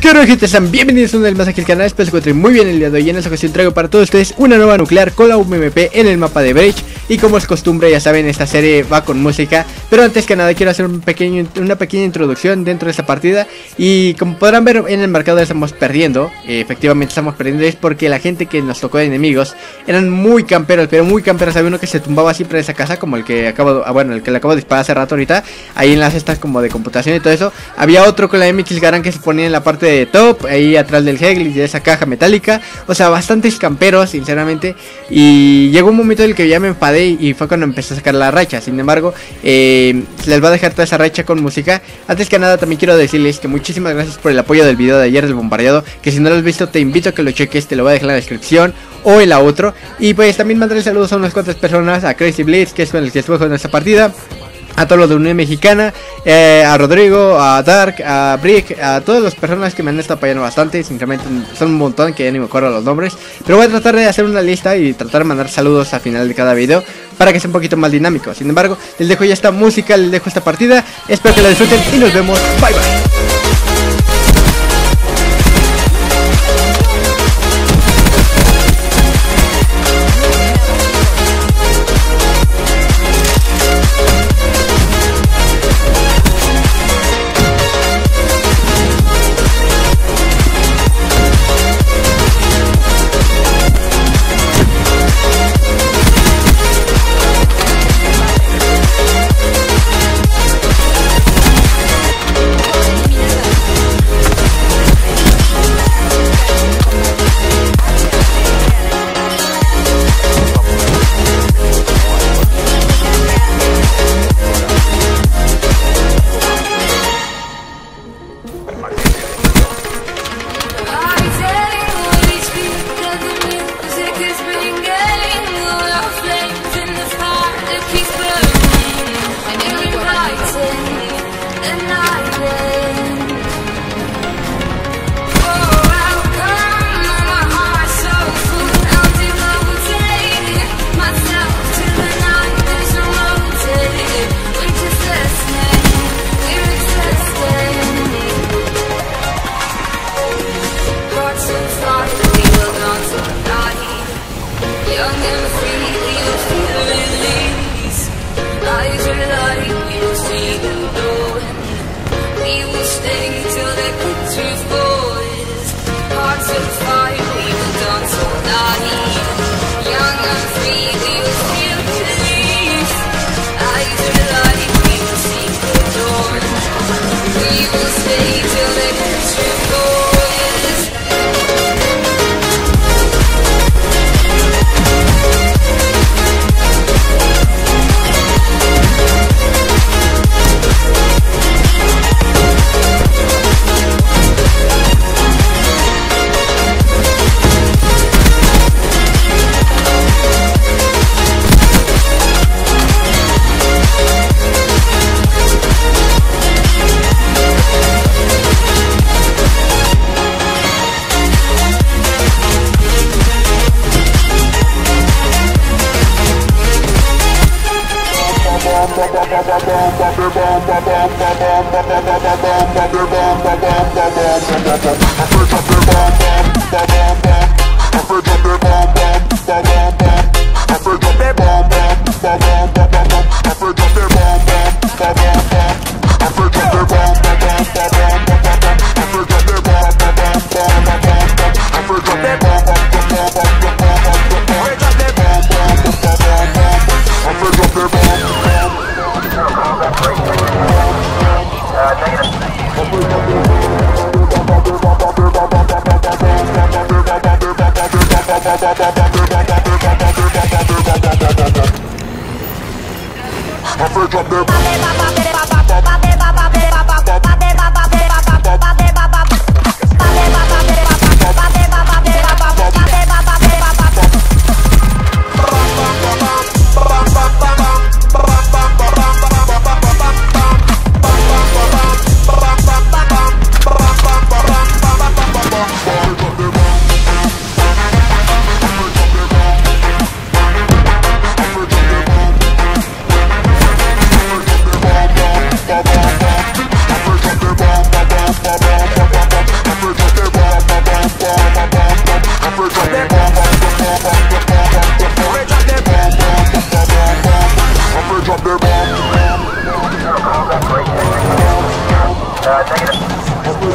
¿Qué onda, gente? Sean bienvenidos una vez más aquí al canal, espero que se encuentren muy bien el día de hoy. Y en esta ocasión traigo para todos ustedes una nueva nuclear con la UMP en el mapa de Breach. Y como es costumbre, ya saben, esta serie va con música, pero antes que nada quiero hacer una pequeña introducción dentro de esta partida. Y como podrán ver, en el marcador estamos perdiendo, efectivamente estamos perdiendo. Es porque la gente que nos tocó de enemigos eran muy camperos, pero muy camperos. Había uno que se tumbaba siempre de esa casa, como el que acabo, bueno, el que le acabo de disparar hace rato ahorita, ahí en las estas como de computación y todo eso. Había otro con la MX Garan que se ponía en la parte de top, ahí atrás del Heglis, de esa caja metálica. O sea, bastantes camperos, sinceramente. Y llegó un momento en el que ya me enfadé y fue cuando empecé a sacar la racha. Sin embargo, les va a dejar toda esa racha con música. Antes que nada, también quiero decirles que muchísimas gracias por el apoyo del video de ayer del bombardeado, que si no lo has visto te invito a que lo cheques, te lo voy a dejar en la descripción o en la otra. Y pues también mandaré saludos a unas cuantas personas, a Crazy Blitz, que es con el que estuve en esta partida, a todos los de Unión Mexicana, a Rodrigo, a Dark, a Breach, a todas las personas que me han estado apoyando bastante. Sinceramente son un montón que ya ni me acuerdo los nombres, pero voy a tratar de hacer una lista y tratar de mandar saludos al final de cada video para que sea un poquito más dinámico. Sin embargo, les dejo ya esta música, les dejo esta partida, espero que la disfruten y nos vemos, bye bye. Afraid drop their bomb.